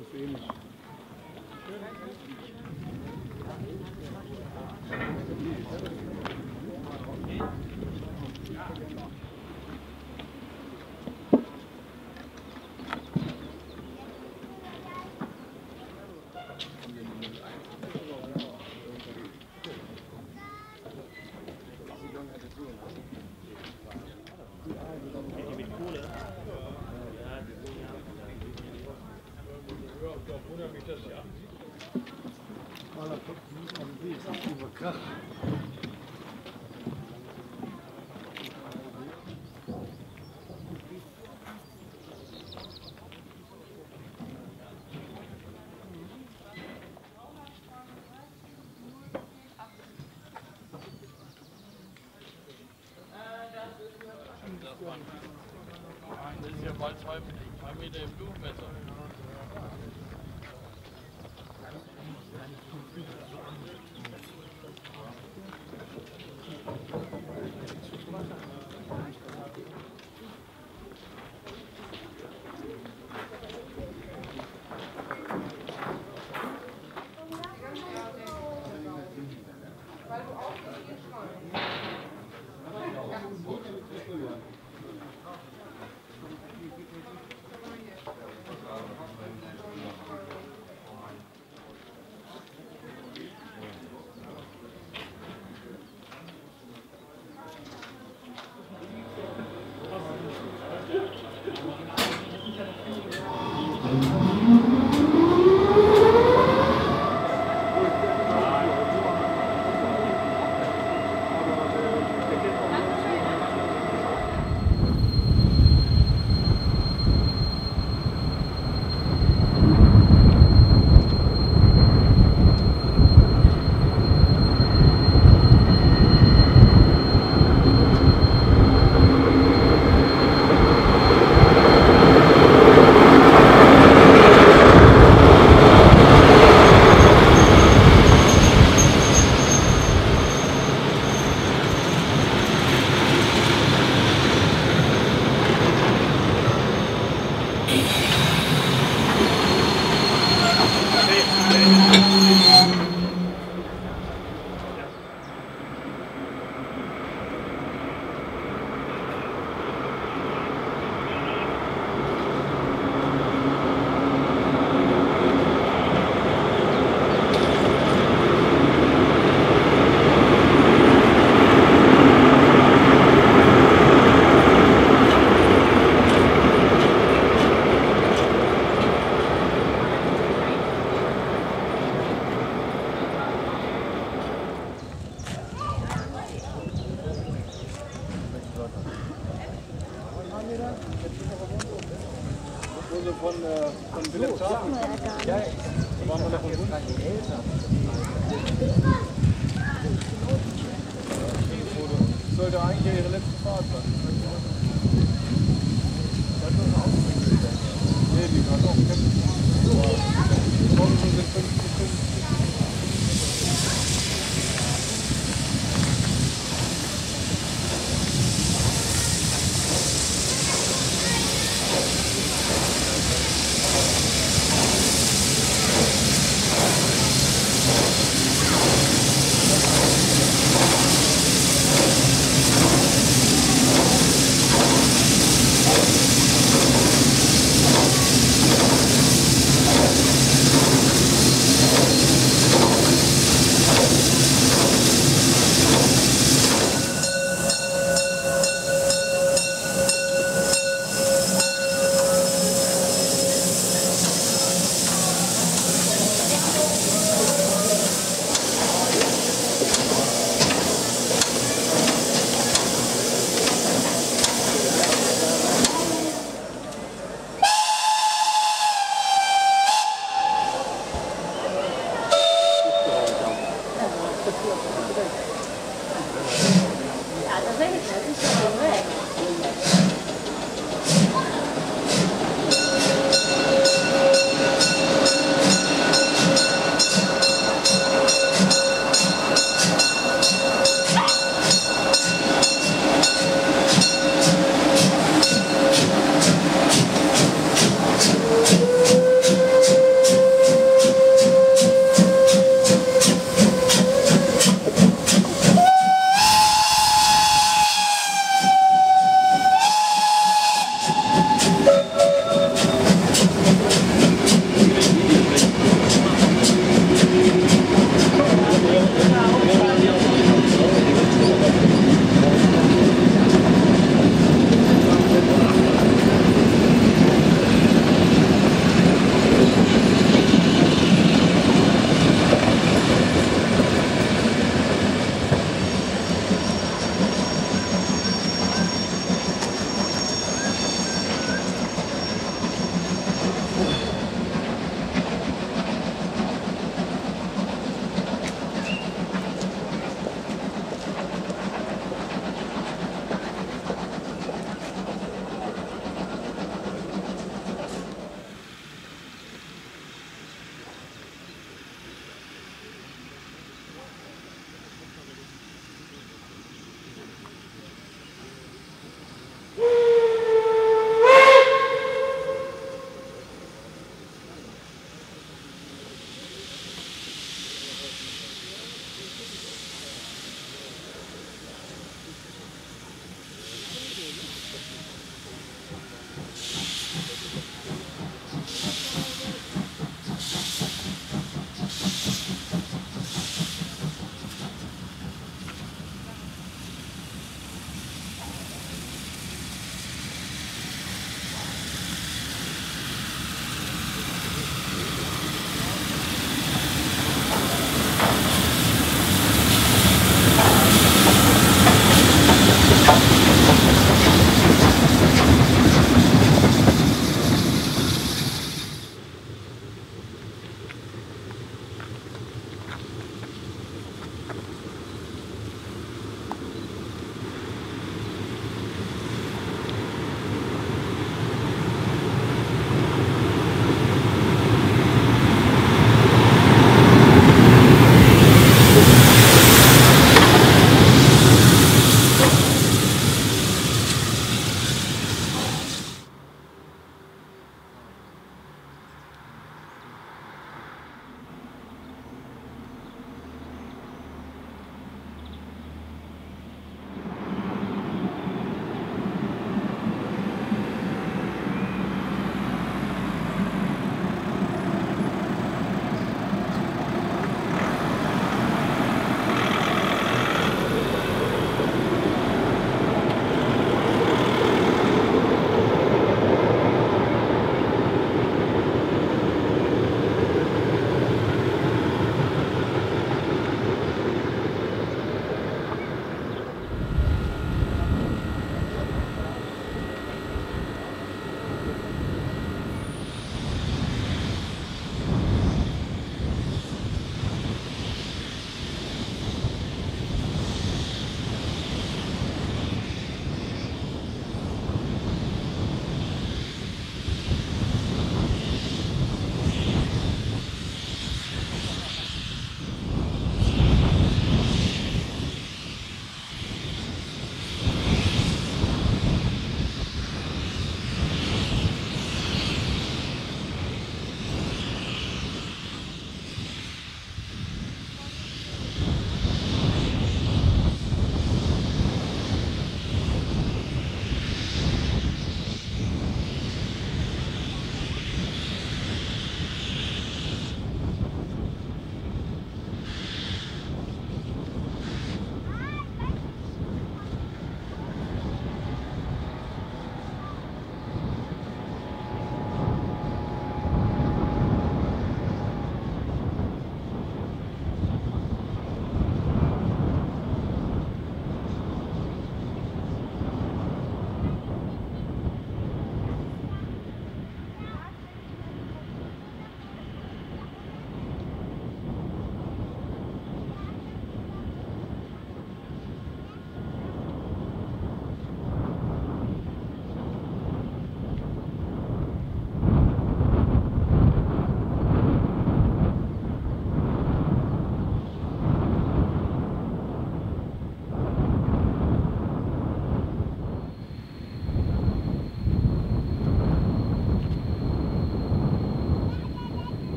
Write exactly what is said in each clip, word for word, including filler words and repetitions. ist ähnlich. Das ist ja mal zwei Meter im Durchmesser.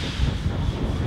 Thank you.